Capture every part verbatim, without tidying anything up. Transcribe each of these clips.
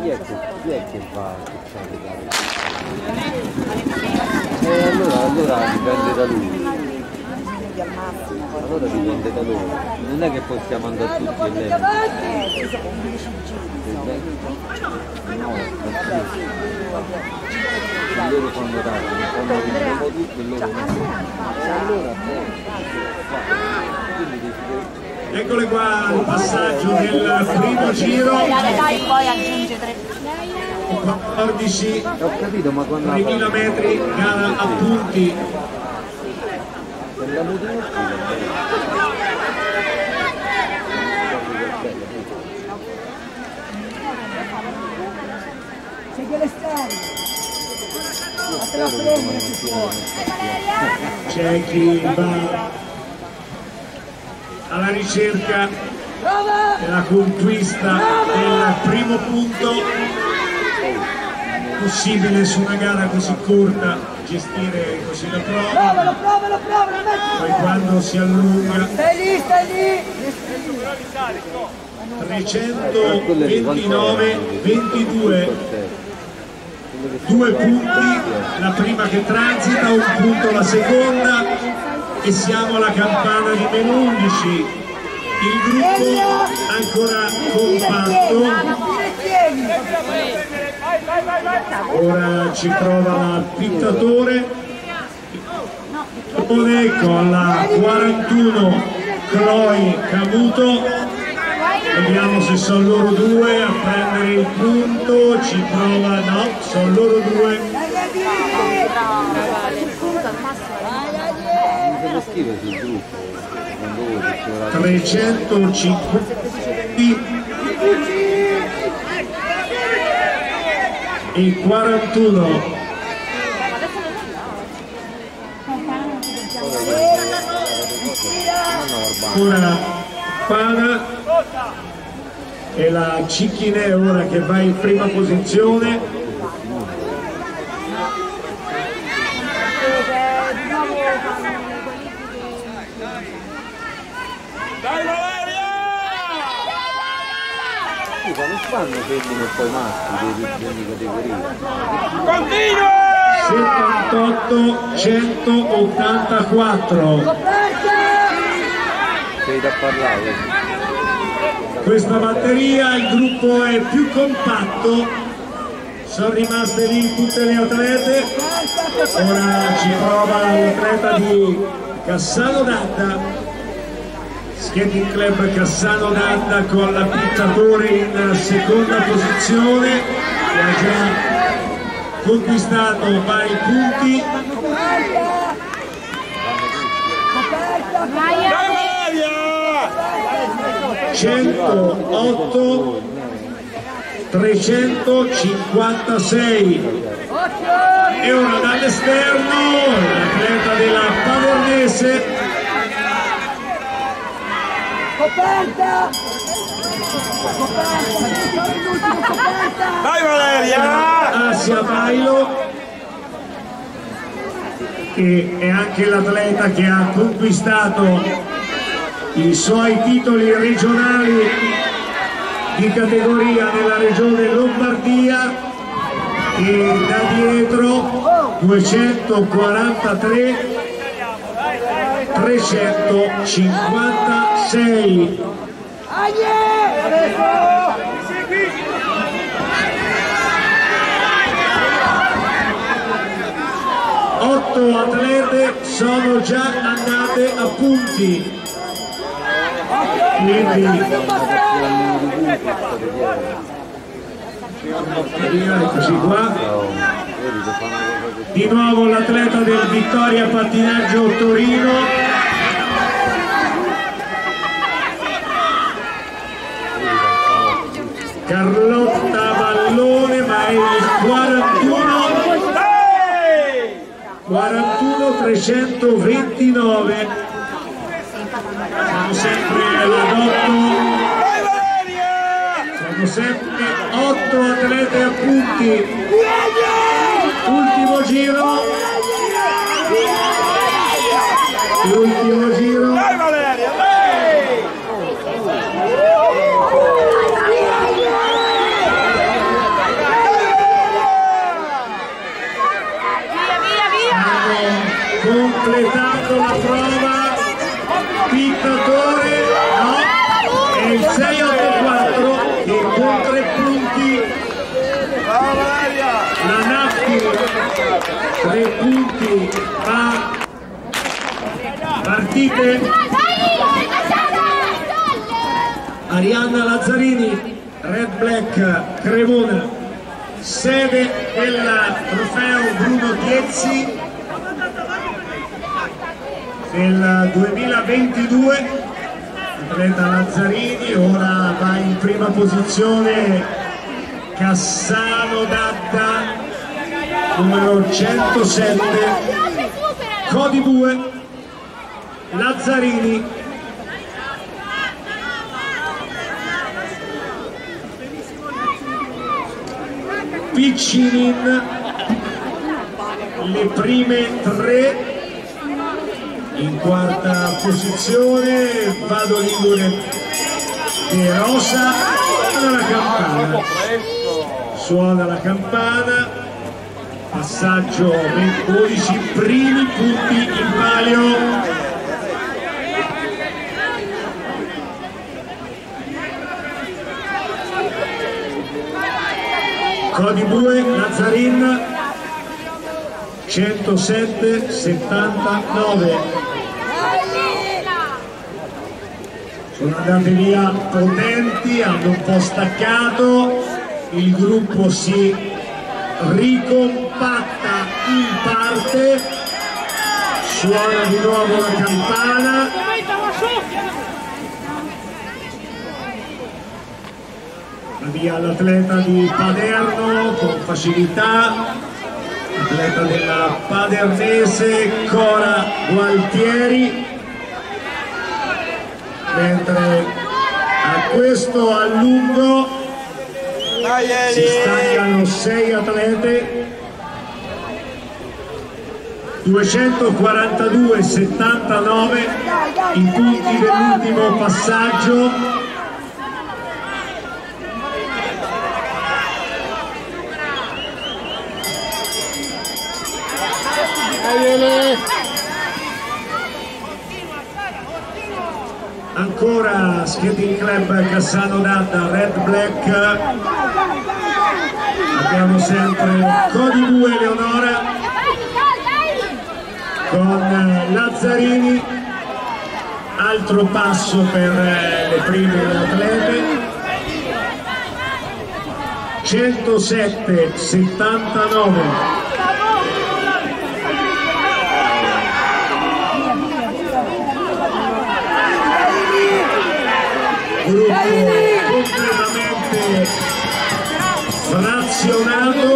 chi è che, chi è che va a e eh, allora, allora dipende da lui, allora dipende da lui, non è che possiamo andare tutti e lei. No, loro fanno tanto, fanno tutto tutto e loro non allora quindi eccole qua il passaggio del primo giro. Poi aggiunge tre. quattordici. Ho capito, ma quando tremila metri, gara a punti. Segue l'esterno. C'è chi va alla ricerca della conquista del primo punto, possibile su una gara così corta gestire così la prova, poi quando si allunga trecentoventinove ventidue, due punti la prima che transita, un punto la seconda. E siamo alla campana di meno undici, il gruppo ancora compatto. Ora ci prova il pittatore Moneco alla quarantuno, Chloe Camuto, vediamo se sono loro due a prendere il punto, ci prova, no, sono loro due. trecentocinquanta e quarantuno, ora Pana e la Cicchinè ora che va in prima posizione. Dai Valeria! Scusa, non fanno femmine e poi maschi per ogni categoria. Continua! settantotto centottantaquattro. Sei da parlare. Questa batteria, il gruppo è più compatto. Sono rimaste lì tutte le atlete. Ora ci prova l'atleta di Cassano D'Adda Skating Club, Cassano D'Adda con la pittatore in seconda posizione, che ha già conquistato vari punti. centootto trecentocinquantasei. E ora dall'esterno l'atleta della Vadonese coperta! Vai Valeria! Asia Bailo, che è anche l'atleta che ha conquistato i suoi titoli regionali di categoria nella regione Lombardia, e da dietro duecentoquarantatré trecentocinquantasei. Otto atlete sono già andate a punti, quindi eccoci qua di nuovo l'atleta del Vittoria Pattinaggio Torino Carlotta Vallone, ma è il quarantuno quarantuno trecentoventinove. Siamo sempre all'otto, siamo sempre otto atlete a punti. Ultimo giro, l'ultimo giro. Dai Valeria, dai! Manacchi, tre punti a partite. Arianna Lazzarini, Red Black Cremona, sede del trofeo Bruno Chiezzi del duemilaventidue. Atleta Lazzarini, ora va in prima posizione Cassano D'Adda, numero centosette, Codibue, Lazzarini. Piccinin, le prime tre, in quarta posizione Vado Ligure De Rosa, alla campana. Suona la campana, passaggio dei dodici primi punti in palio. Codibue, Lazzarin, centosette settantanove. Sono andate via potenti, hanno un po' staccato. Il gruppo si ricompatta in parte, suona di nuovo la campana. Va via l'atleta di Paderno con facilità, l'atleta della Padernese Cora Gualtieri, mentre a questo allungo si stancano sei atlete. Duecentoquarantadue settantanove i punti dell'ultimo passaggio. Ancora Skating Club Cassano D'Adda, Red Black. Abbiamo sempre Codibue Eleonora con Lazzarini, altro passo per le prime atlete. centosette settantanove. Gruppo completamente frazionato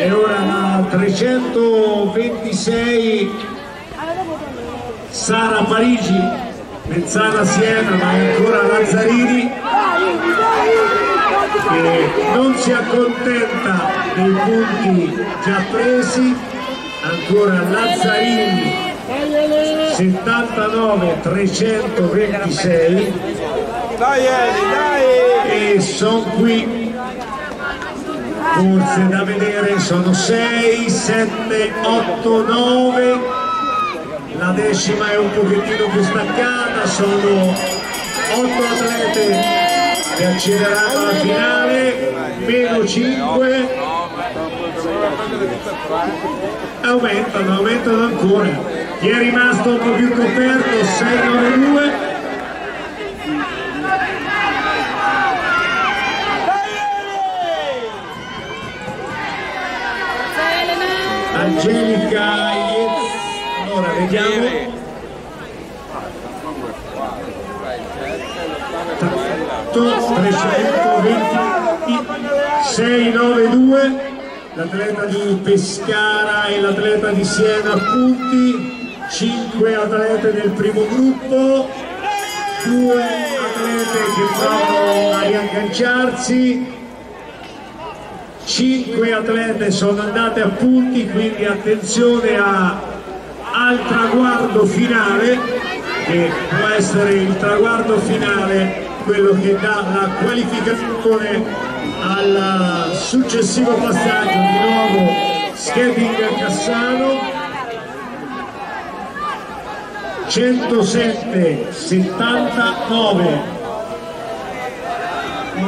e ora la trecentoventisei Sara Parigi, Mezzana Siena, ma ancora Lazzarini che non si accontenta dei punti già presi. Ancora Lazzarini, settantanove trecentoventisei, e sono qui forse da vedere, sono sei, sette, otto, nove, la decima è un pochettino più staccata, sono otto atlete che accederanno alla finale, meno cinque, aumentano, aumentano ancora. Chi è rimasto un po' più coperto, sei nove due. Angelica Iez, allora vediamo, trecentoventi, sei novantadue, l'atleta di Pescara e l'atleta di Siena punti, cinque atlete del primo gruppo, due atlete che provano a riagganciarsi. Cinque atlete sono andate a punti, quindi attenzione a, al traguardo finale, che può essere il traguardo finale quello che dà la qualificazione al successivo passaggio. Di nuovo Skating Cassano, centosette settantanove.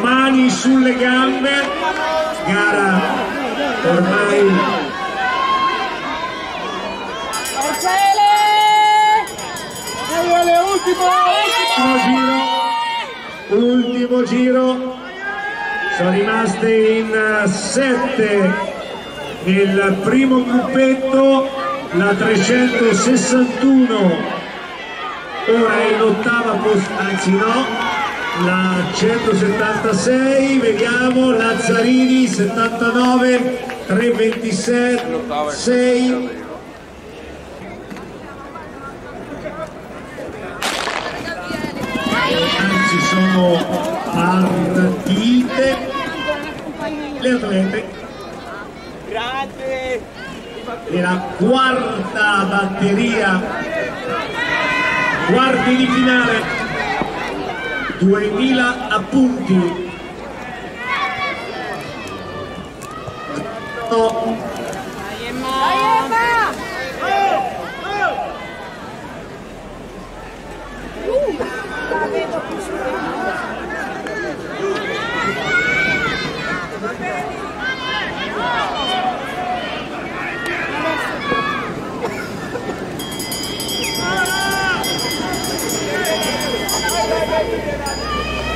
mani sulle gambe, gara ormai ultimo, ultimo giro, sono rimaste in sette nel primo gruppetto, la trecentosessantuno ora è in ottava posizione, anzi no, la centosettantasei, vediamo Lazzarini settantanove, trecentoventisei, sei anzi sono partite le atlete. Grazie. E la quarta batteria, quarti di finale, duemila appunti. No.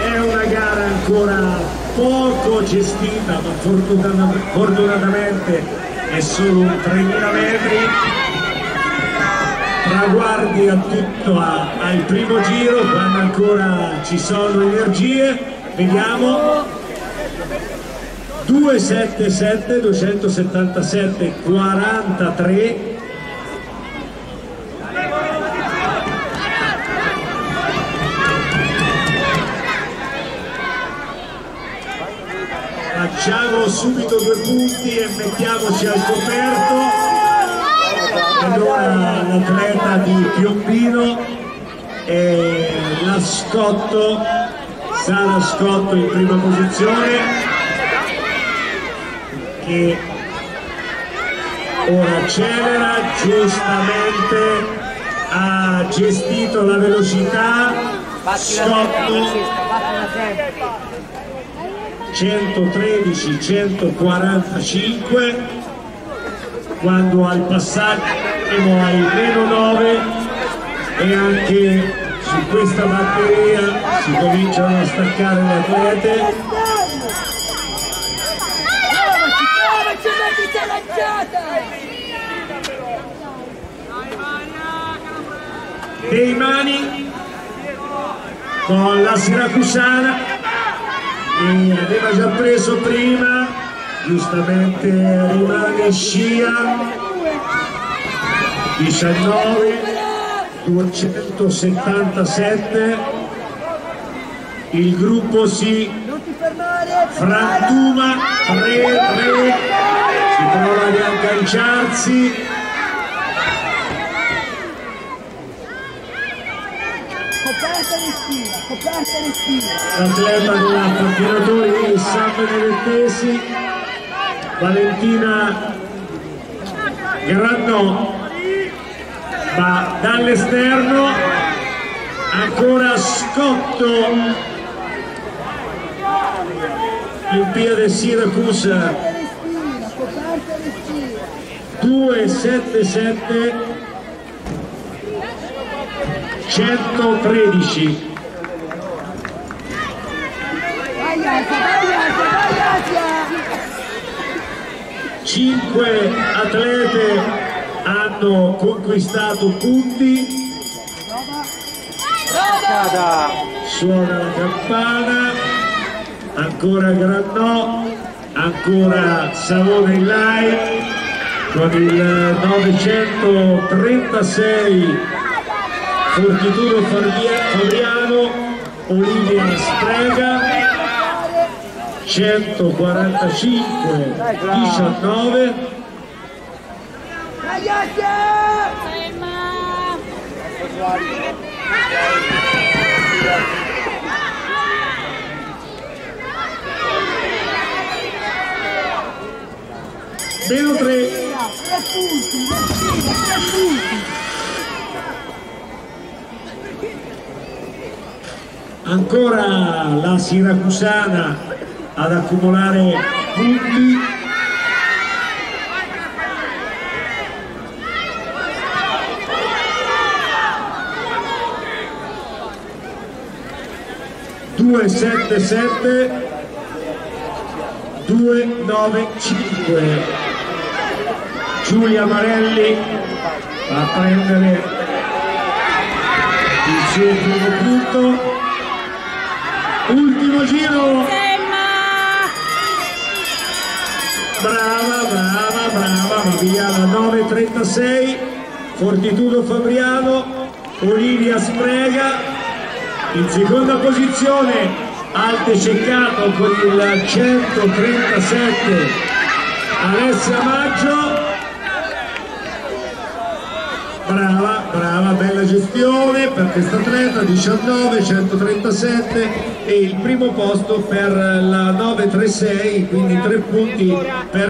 È una gara ancora poco gestita, ma fortunatamente, fortunatamente è solo tremila metri, traguardi a tutto a, al primo giro, quando ancora ci sono energie. Vediamo duecentosettantasette, duecentosettantasette, quarantatré. Facciamo subito due punti e mettiamoci al coperto. Ed ora l'atleta di Piombino e la Scotto, Sara Scotto in prima posizione, che ora accelera, giustamente ha gestito la velocità. Scotto centotredici, centoquarantacinque, quando al passaggio siamo ai meno nove, e anche su questa batteria si cominciano a staccare le atlete. Dei mani con la siracusana, e aveva già preso prima, giustamente rimane scia, diciannove, duecentosettantasette, il gruppo si frantuma, tre tre, si prova ad agganciarsi, l'atleta della pattinatore di San Benedettesi Valentina Grannò va dall'esterno, ancora Scotto, Olimpia di Siracusa duecentosettantasette, centotredici. Cinque atlete hanno conquistato punti. Suona la campana, ancora Grannò, ancora Savona In Line con il novecentotrentasei. Fortitudo Fabriano, Olimpia Strega, centoquarantacinque, diciannove. Meno tre. Ancora la siracusana ad accumulare punti. due sette sette, due nove cinque. Giulia Marelli a prendere il suo primo punto. Ultimo giro! Brava, brava, brava, ma via la nove trentasei, Fortitudo Fabriano, Olivia Sprega, in seconda posizione, Alte Ceccato con il centotrentasette, Alessia Maggio, brava, brava, bella gestione per questa atleta, diciannove centotrentasette e il primo posto per la nove trentasei, quindi tre punti per